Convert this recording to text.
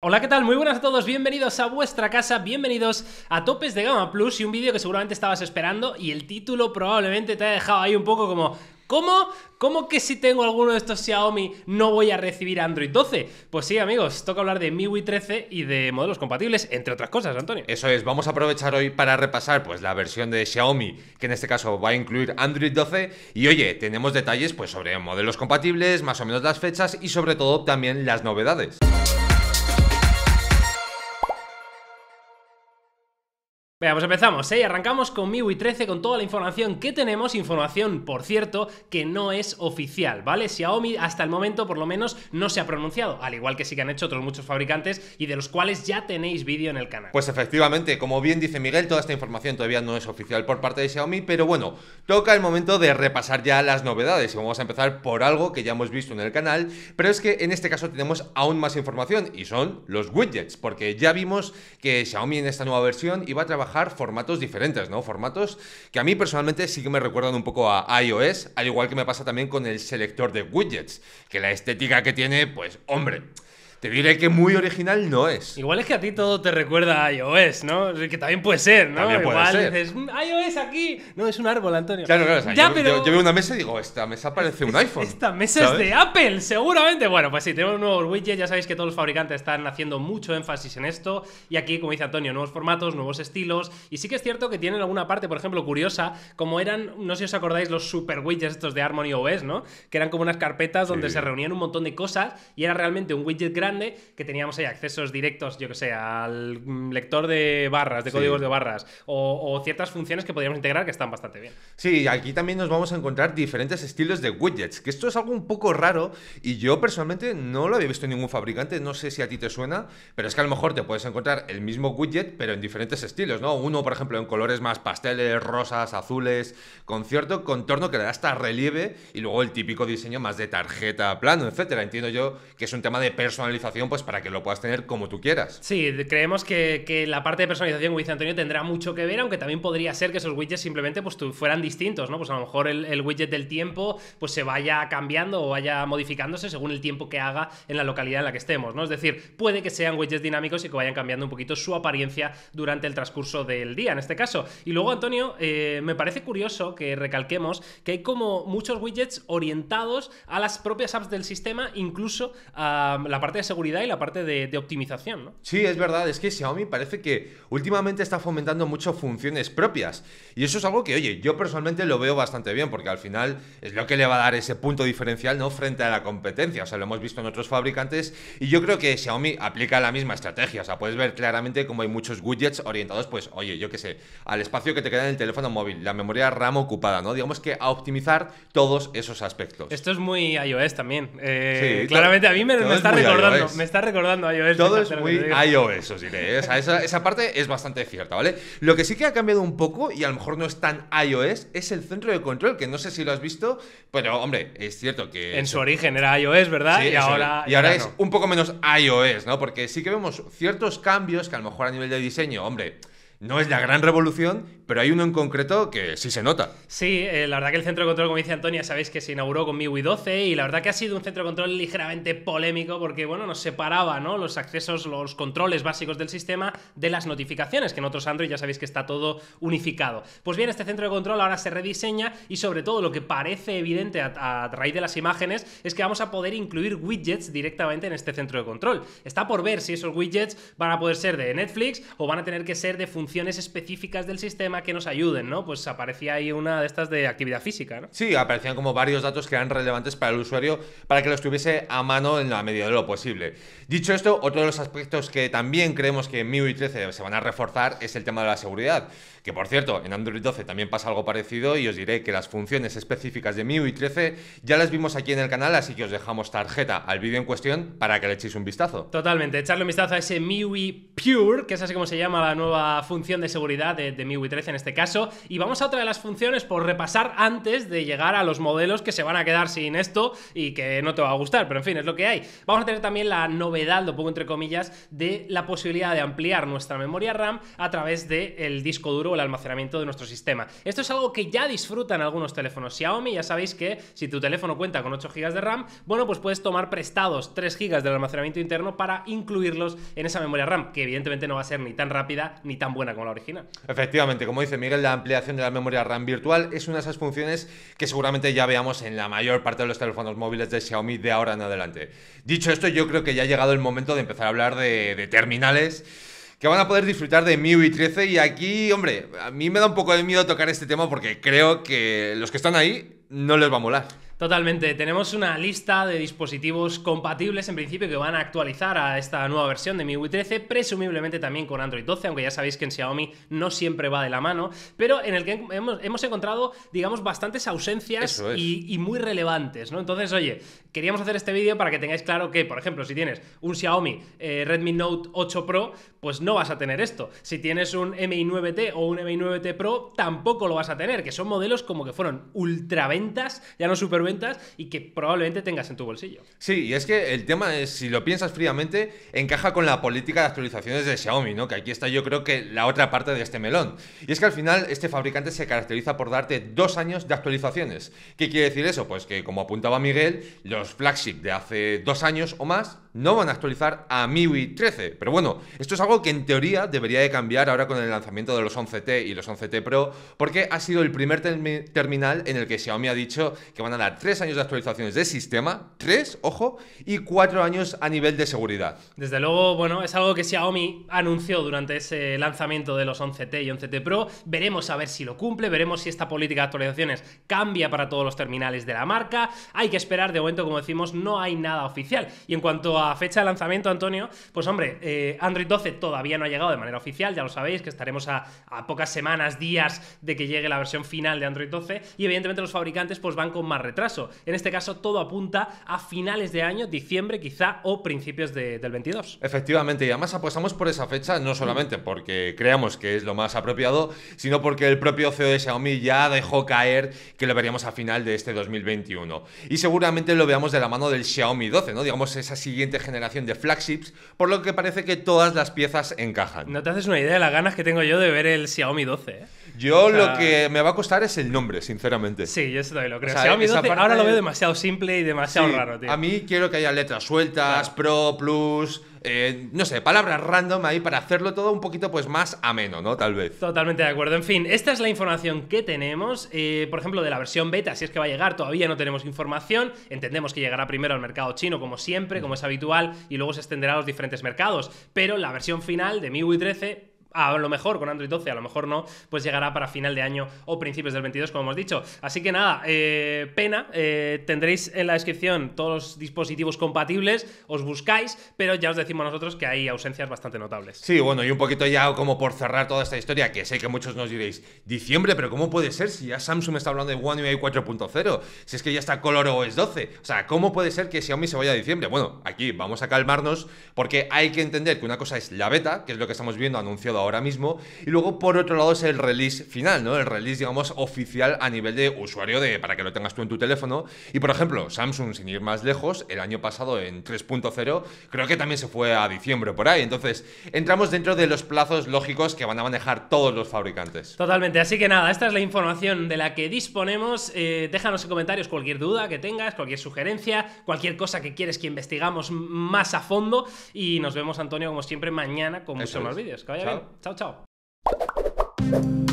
Hola, ¿qué tal? Muy buenas a todos, bienvenidos a vuestra casa, bienvenidos a Topes de Gama Plus y un vídeo que seguramente estabas esperando y el título probablemente te ha dejado ahí un poco como... ¿Cómo que si tengo alguno de estos Xiaomi no voy a recibir Android 12? Pues sí, amigos, toca hablar de MIUI 13 y de modelos compatibles, entre otras cosas, Antonio. Eso es, vamos a aprovechar hoy para repasar pues la versión de Xiaomi, que en este caso va a incluir Android 12. Y oye, tenemos detalles pues sobre modelos compatibles, más o menos las fechas y sobre todo también las novedades. Venga, pues empezamos, ¿eh? Arrancamos con MIUI 13 con toda la información que tenemos, información, por cierto, que no es oficial, ¿vale? Xiaomi hasta el momento, por lo menos, no se ha pronunciado, al igual que sí que han hecho otros muchos fabricantes y de los cuales ya tenéis vídeo en el canal. Pues efectivamente, como bien dice Miguel, toda esta información todavía no es oficial por parte de Xiaomi, pero bueno, toca el momento de repasar ya las novedades y vamos a empezar por algo que ya hemos visto en el canal, pero es que en este caso tenemos aún más información y son los widgets, porque ya vimos que Xiaomi en esta nueva versión iba a trabajar formatos diferentes, ¿no? Formatos que a mí personalmente sí que me recuerdan un poco a iOS, al igual que me pasa también con el selector de widgets, que la estética que tiene, pues, hombre... Te diré que muy original no es. Igual es que a ti todo te recuerda a iOS, ¿no? Que también puede ser, ¿no? También igual puede ser. Dices, iOS aquí. No, es un árbol, Antonio. Claro. O sea, ya, yo veo una mesa y digo, esta mesa parece un iPhone. Esta mesa, ¿sabes?, es de Apple, seguramente. Bueno, pues sí, tenemos nuevos widgets. Ya sabéis que todos los fabricantes están haciendo mucho énfasis en esto. Y aquí, como dice Antonio, nuevos formatos, nuevos estilos. Y sí que es cierto que tienen alguna parte, por ejemplo, curiosa, como eran, no sé si os acordáis, los super widgets estos de Harmony OS, ¿no? Que eran como unas carpetas donde se reunían un montón de cosas y era realmente un widget grande que teníamos ahí accesos directos, yo que sé, al lector de barras, de códigos de barras, o ciertas funciones que podríamos integrar que están bastante bien. Sí, aquí también nos vamos a encontrar diferentes estilos de widgets, que esto es algo un poco raro y yo personalmente no lo había visto en ningún fabricante, no sé si a ti te suena, pero es que a lo mejor te puedes encontrar el mismo widget, pero en diferentes estilos, ¿no? Uno, por ejemplo, en colores más pasteles, rosas, azules, con cierto contorno que le da hasta relieve y luego el típico diseño más de tarjeta, plano, etcétera. Entiendo yo que es un tema de personalización pues para que lo puedas tener como tú quieras. Sí, creemos que la parte de personalización, como dice Antonio, tendrá mucho que ver, aunque también podría ser que esos widgets simplemente pues fueran distintos, ¿no? Pues a lo mejor el widget del tiempo pues se vaya cambiando o vaya modificándose según el tiempo que haga en la localidad en la que estemos, ¿no? Es decir, puede que sean widgets dinámicos y que vayan cambiando un poquito su apariencia durante el transcurso del día, en este caso. Y luego, Antonio, me parece curioso que recalquemos que hay como muchos widgets orientados a las propias apps del sistema, incluso a la parte de seguridad y la parte de optimización, ¿no? Sí, es verdad, es que Xiaomi parece que últimamente está fomentando mucho funciones propias y eso es algo que, oye, yo personalmente lo veo bastante bien porque al final es lo que le va a dar ese punto diferencial, ¿no?, frente a la competencia. O sea, lo hemos visto en otros fabricantes y yo creo que Xiaomi aplica la misma estrategia. O sea, puedes ver claramente cómo hay muchos widgets orientados, pues, oye, yo qué sé, al espacio que te queda en el teléfono móvil, la memoria RAM ocupada, ¿no? Digamos que a optimizar todos esos aspectos. Esto es muy iOS también. Sí, claramente a mí me está recordando. Me está recordando iOS. Todo es muy iOS, os diré. O sea, esa parte es bastante cierta, ¿vale? Lo que sí que ha cambiado un poco, y a lo mejor no es tan iOS, es el centro de control, que no sé si lo has visto, pero, hombre, es cierto que... En su origen era iOS, ¿verdad? Sí, y ahora es un poco menos iOS, ¿no? Porque sí que vemos ciertos cambios que a lo mejor a nivel de diseño, hombre... No es la gran revolución, pero hay uno en concreto que sí se nota. Sí, la verdad que el centro de control, como dice Antonia, sabéis que se inauguró con MIUI 12 y la verdad que ha sido un centro de control ligeramente polémico porque, bueno, nos separaba, ¿no?, los accesos, los controles básicos del sistema de las notificaciones, que en otros Android ya sabéis que está todo unificado. Pues bien, este centro de control ahora se rediseña y sobre todo lo que parece evidente a raíz de las imágenes es que vamos a poder incluir widgets directamente en este centro de control. Está por ver si esos widgets van a poder ser de Netflix o van a tener que ser de funciones específicas del sistema que nos ayuden, ¿no? Pues aparecía ahí una de estas de actividad física, ¿no? Sí, aparecían como varios datos que eran relevantes para el usuario para que los tuviese a mano en la medida de lo posible. Dicho esto, otro de los aspectos que también creemos que en MIUI 13 se van a reforzar es el tema de la seguridad, que por cierto, en Android 12 también pasa algo parecido y os diré que las funciones específicas de MIUI 13 ya las vimos aquí en el canal, así que os dejamos tarjeta al vídeo en cuestión para que le echéis un vistazo. Totalmente, echarle un vistazo a ese MIUI Pure, que es así como se llama la nueva función función de seguridad de MIUI 13 en este caso. Y vamos a otra de las funciones por repasar antes de llegar a los modelos que se van a quedar sin esto y que no te va a gustar, pero en fin, es lo que hay. Vamos a tener también la novedad, lo pongo entre comillas, de la posibilidad de ampliar nuestra memoria RAM a través del disco duro o el almacenamiento de nuestro sistema. Esto es algo que ya disfrutan algunos teléfonos Xiaomi. Ya sabéis que si tu teléfono cuenta con 8 GB de RAM, bueno, pues puedes tomar prestados 3 GB del almacenamiento interno para incluirlos en esa memoria RAM, que evidentemente no va a ser ni tan rápida ni tan buena como la original. Efectivamente, como dice Miguel, la ampliación de la memoria RAM virtual es una de esas funciones que seguramente ya veamos en la mayor parte de los teléfonos móviles de Xiaomi de ahora en adelante. Dicho esto, yo creo que ya ha llegado el momento de empezar a hablar de terminales que van a poder disfrutar de MIUI 13, y aquí, hombre, a mí me da un poco de miedo tocar este tema porque creo que los que están ahí no les va a molar. Totalmente, tenemos una lista de dispositivos compatibles en principio que van a actualizar a esta nueva versión de MIUI 13, presumiblemente también con Android 12, aunque ya sabéis que en Xiaomi no siempre va de la mano, pero en el que hemos encontrado, digamos, bastantes ausencias y muy relevantes, ¿no? Entonces, oye, queríamos hacer este vídeo para que tengáis claro que, por ejemplo, si tienes un Xiaomi Redmi Note 8 Pro, pues no vas a tener esto. Si tienes un MI9T o un MI9T Pro, tampoco lo vas a tener, que son modelos como que fueron ultraventas, ya no superventas, y que probablemente tengas en tu bolsillo. Sí, y es que el tema es, si lo piensas fríamente, encaja con la política de actualizaciones de Xiaomi, ¿no? Que aquí está, yo creo, que la otra parte de este melón. Y es que al final este fabricante se caracteriza por darte 2 años de actualizaciones. ¿Qué quiere decir eso? Pues que, como apuntaba Miguel, los flagship de hace 2 años o más no van a actualizar a MIUI 13. Pero bueno, esto es algo que en teoría debería de cambiar ahora con el lanzamiento de los 11T y los 11T Pro, porque ha sido el primer terminal en el que Xiaomi ha dicho que van a dar 3 años de actualizaciones de sistema, 3, ojo, y 4 años a nivel de seguridad. Desde luego, bueno, es algo que Xiaomi anunció durante ese lanzamiento de los 11T y 11T Pro. Veremos a ver si lo cumple, veremos si esta política de actualizaciones cambia para todos los terminales de la marca. Hay que esperar, de momento, como decimos, no hay nada oficial. Y en cuanto a fecha de lanzamiento, Antonio, pues hombre, Android 12 todavía no ha llegado de manera oficial, ya lo sabéis, que estaremos a pocas semanas, días de que llegue la versión final de Android 12, y evidentemente los fabricantes pues van con más retraso. En este caso, todo apunta a finales de año, diciembre quizá, o principios del 22. Efectivamente, y además apostamos por esa fecha no solamente porque creamos que es lo más apropiado, sino porque el propio CEO de Xiaomi ya dejó caer que lo veríamos a final de este 2021. Y seguramente lo veamos de la mano del Xiaomi 12, ¿no? Digamos, esa siguiente generación de flagships, por lo que parece que todas las piezas encajan. No te haces una idea de las ganas que tengo yo de ver el Xiaomi 12, ¿eh? Yo, o sea, lo que me va a costar es el nombre, sinceramente. Sí, yo eso también lo creo. O sea, Xiaomi 12 ahora lo veo demasiado simple y demasiado raro, tío. A mí quiero que haya letras sueltas, claro. Pro, Plus, no sé, palabras random ahí para hacerlo todo un poquito pues más ameno, ¿no? Tal vez. Totalmente de acuerdo. En fin, esta es la información que tenemos. Por ejemplo, de la versión beta, si es que va a llegar, todavía no tenemos información. Entendemos que llegará primero al mercado chino, como siempre, como es habitual, y luego se extenderá a los diferentes mercados. Pero la versión final de MIUI 13... a lo mejor con Android 12, a lo mejor no, pues llegará para final de año o principios del 22, como hemos dicho. Así que nada, tendréis en la descripción todos los dispositivos compatibles, os buscáis, pero ya os decimos nosotros que hay ausencias bastante notables. Sí, bueno, y un poquito ya como por cerrar toda esta historia, que sé que muchos nos diréis, diciembre, pero ¿cómo puede ser si ya Samsung está hablando de One UI 4.0? Si es que ya está ColorOS 12, o sea, ¿cómo puede ser que Xiaomi se vaya a diciembre? Bueno, aquí vamos a calmarnos, porque hay que entender que una cosa es la beta, que es lo que estamos viendo anunciado ahora mismo, y luego por otro lado es el release final, ¿no? El release, digamos, oficial a nivel de usuario, para que lo tengas tú en tu teléfono. Y por ejemplo, Samsung, sin ir más lejos, el año pasado en 3.0 creo que también se fue a diciembre por ahí. Entonces entramos dentro de los plazos lógicos que van a manejar todos los fabricantes. Totalmente, así que nada, esta es la información de la que disponemos. Déjanos en comentarios cualquier duda que tengas, cualquier sugerencia, cualquier cosa que quieres que investigamos más a fondo, y nos vemos, Antonio, como siempre, mañana con muchos más vídeos. Que vaya bien. Chao, chao.